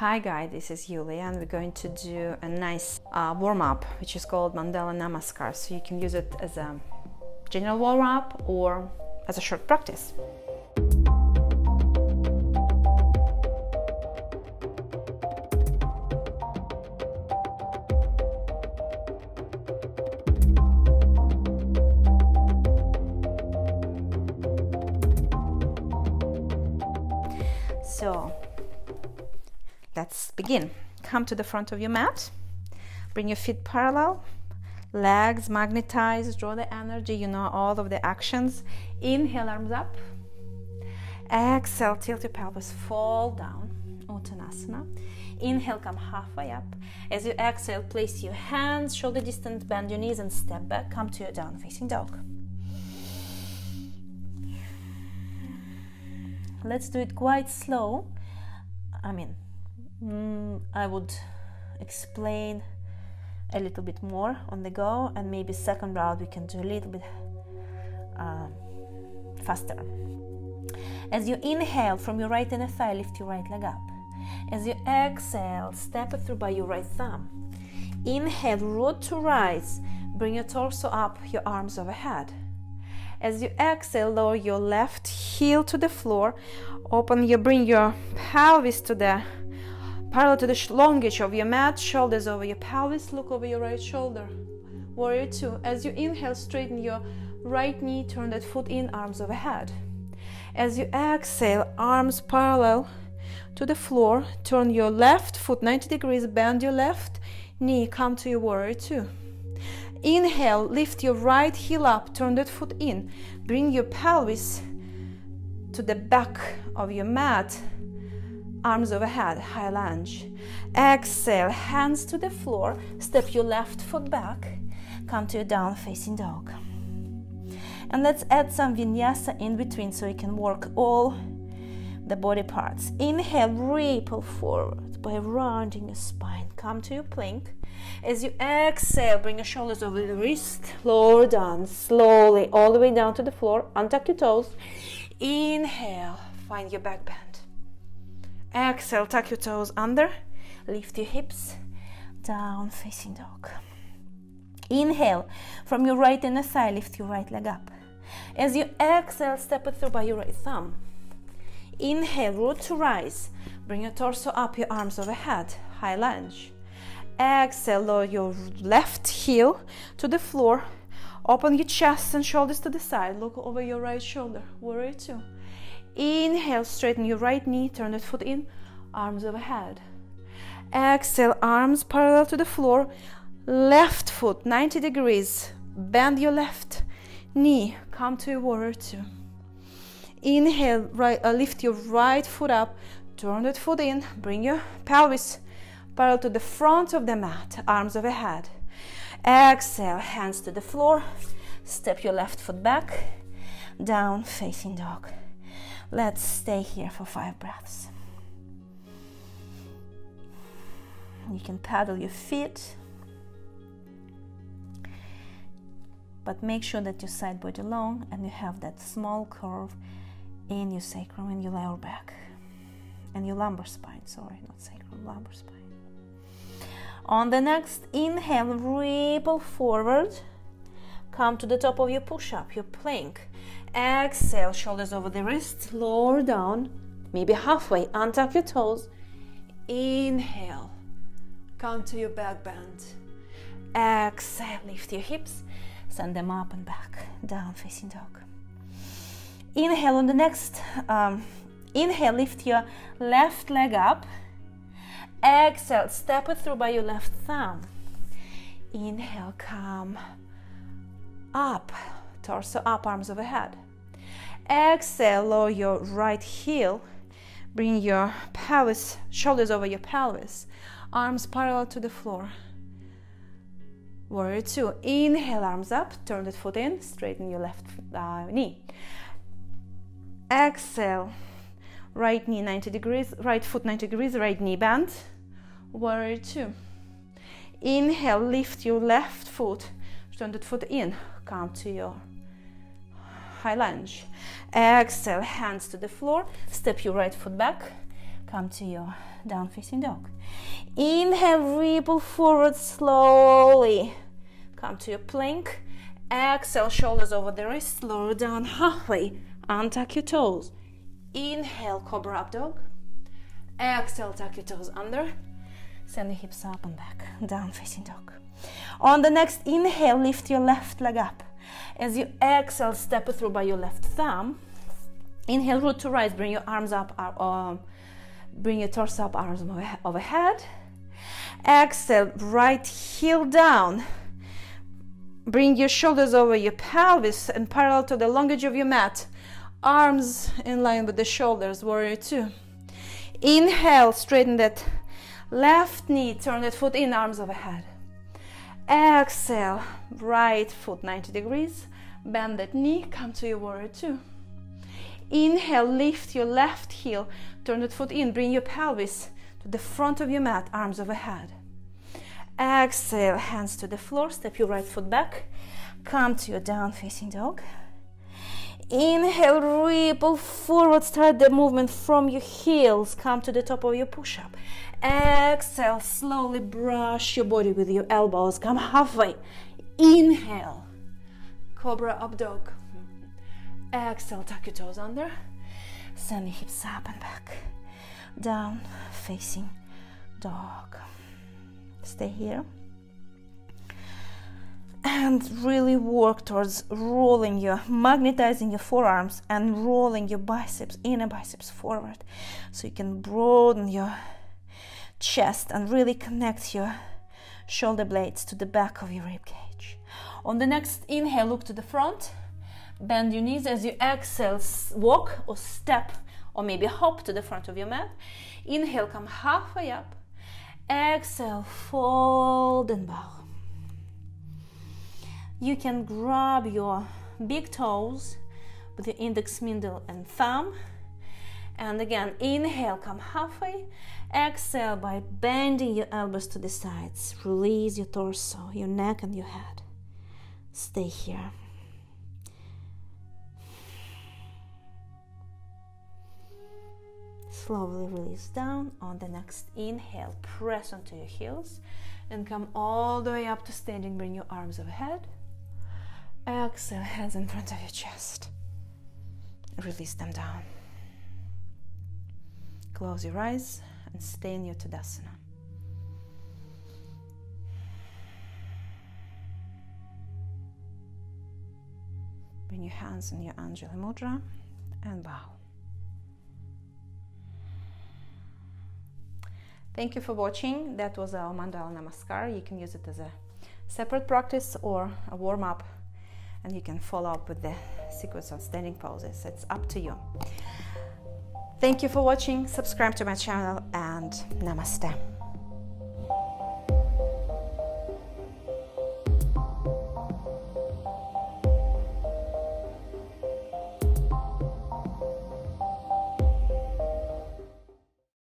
Hi guys, this is Yulia and we're going to do a nice warm-up which is called Mandala Namaskar. So you can use it as a general warm-up or as a short practice. So let's begin. Come to the front of your mat, bring your feet parallel, legs magnetize, draw the energy, you know all of the actions. Inhale, arms up. Exhale, tilt your pelvis, fall down, Uttanasana. Inhale, come halfway up. As you exhale, place your hands shoulder distance, bend your knees and step back, come to your down facing dog. Let's do it quite slow. I would explain a little bit more on the go, and maybe second round we can do a little bit faster. As you inhale from your right inner thigh, lift your right leg up. As you exhale, step it through by your right thumb. Inhale, root to rise, bring your torso up, your arms overhead. As you exhale, lower your left heel to the floor, open your, bring your pelvis to the parallel to the long edge of your mat, shoulders over your pelvis, look over your right shoulder, warrior two. As you inhale, straighten your right knee, turn that foot in, arms overhead. As you exhale, arms parallel to the floor, turn your left foot 90 degrees, bend your left knee, come to your warrior two. Inhale, lift your right heel up, turn that foot in, bring your pelvis to the back of your mat, arms overhead, high lunge. Exhale, hands to the floor, step your left foot back, come to your down facing dog. And let's add some vinyasa in between so you can work all the body parts. Inhale, ripple forward by rounding your spine, come to your plank. As you exhale, bring your shoulders over the wrist, lower down, slowly, all the way down to the floor, untuck your toes. Inhale, find your back bend. Exhale, tuck your toes under, lift your hips, down facing dog. Inhale, from your right inner thigh, lift your right leg up. As you exhale, step it through by your right thumb. Inhale, root to rise, bring your torso up, your arms overhead, high lunge. Exhale, lower your left heel to the floor, open your chest and shoulders to the side, look over your right shoulder, warrior two. Inhale, straighten your right knee, turn that foot in, arms overhead. Exhale, arms parallel to the floor, left foot 90 degrees, bend your left knee, come to your warrior two. Inhale, lift your right foot up, turn that foot in, bring your pelvis parallel to the front of the mat, arms overhead. Exhale, hands to the floor, step your left foot back, down facing dog. Let's stay here for 5 breaths. You can paddle your feet, but make sure that your side body long and you have that small curve in your sacrum and your lower back and your lumbar spine, sorry, not sacrum, lumbar spine. On the next inhale, ripple forward, come to the top of your push-up, your plank. Exhale, shoulders over the wrist, lower down, maybe halfway, untuck your toes. Inhale, come to your back bend. Exhale, lift your hips, send them up and back, down facing dog. Inhale, on the next inhale, lift your left leg up. Exhale, step it through by your left thumb. Inhale, come up, torso up, arms overhead. Exhale, lower your right heel, bring your pelvis, shoulders over your pelvis, arms parallel to the floor, warrior two. Inhale, arms up, turn that foot in, straighten your left knee. Exhale, right knee 90 degrees, right foot 90 degrees, right knee bend, warrior two. Inhale, lift your left foot, turn that foot in, come to your high lunge. Exhale, hands to the floor, step your right foot back, come to your down facing dog. Inhale, ripple forward slowly. Come to your plank. Exhale, shoulders over the wrist, lower down halfway. Untuck your toes. Inhale, cobra up dog. Exhale, tuck your toes under. Send your hips up and back, down facing dog. On the next inhale, lift your left leg up. As you exhale, step it through by your left thumb. Inhale, root to rise, bring your arms up, bring your torso up, arms overhead. Exhale, right heel down. Bring your shoulders over your pelvis and parallel to the long edge of your mat. Arms in line with the shoulders, warrior two. Inhale, straighten that left knee, turn that foot in, arms overhead. Exhale, right foot 90 degrees, bend that knee, come to your warrior two. Inhale, lift your left heel, turn that foot in, bring your pelvis to the front of your mat, arms overhead. Exhale, hands to the floor, step your right foot back, come to your down facing dog. Inhale, ripple forward, start the movement from your heels, come to the top of your push-up. Exhale, slowly brush your body with your elbows, come halfway. Inhale, cobra up dog. Exhale, tuck your toes under, send your hips up and back, down facing dog. Stay here and really work towards rolling your, magnetizing your forearms and rolling your biceps, inner biceps forward, so you can broaden your chest and really connect your shoulder blades to the back of your rib cage. On the next inhale, look to the front. Bend your knees. As you exhale, walk or step or maybe hop to the front of your mat. Inhale, come halfway up. Exhale, fold and bow. You can grab your big toes with your index, middle and thumb. And again, inhale, come halfway. Exhale by bending your elbows to the sides. Release your torso, your neck and your head. Stay here. Slowly release down. On the next inhale, press onto your heels and come all the way up to standing. Bring your arms overhead. Exhale, hands in front of your chest. Release them down. Close your eyes and stay in your Tadasana. Bring your hands in your Anjali Mudra and bow. Thank you for watching. That was our Mandala Namaskar. You can use it as a separate practice or a warm-up, and you can follow up with the sequence of standing poses. It's up to you. Thank you for watching. Subscribe to my channel and Namaste.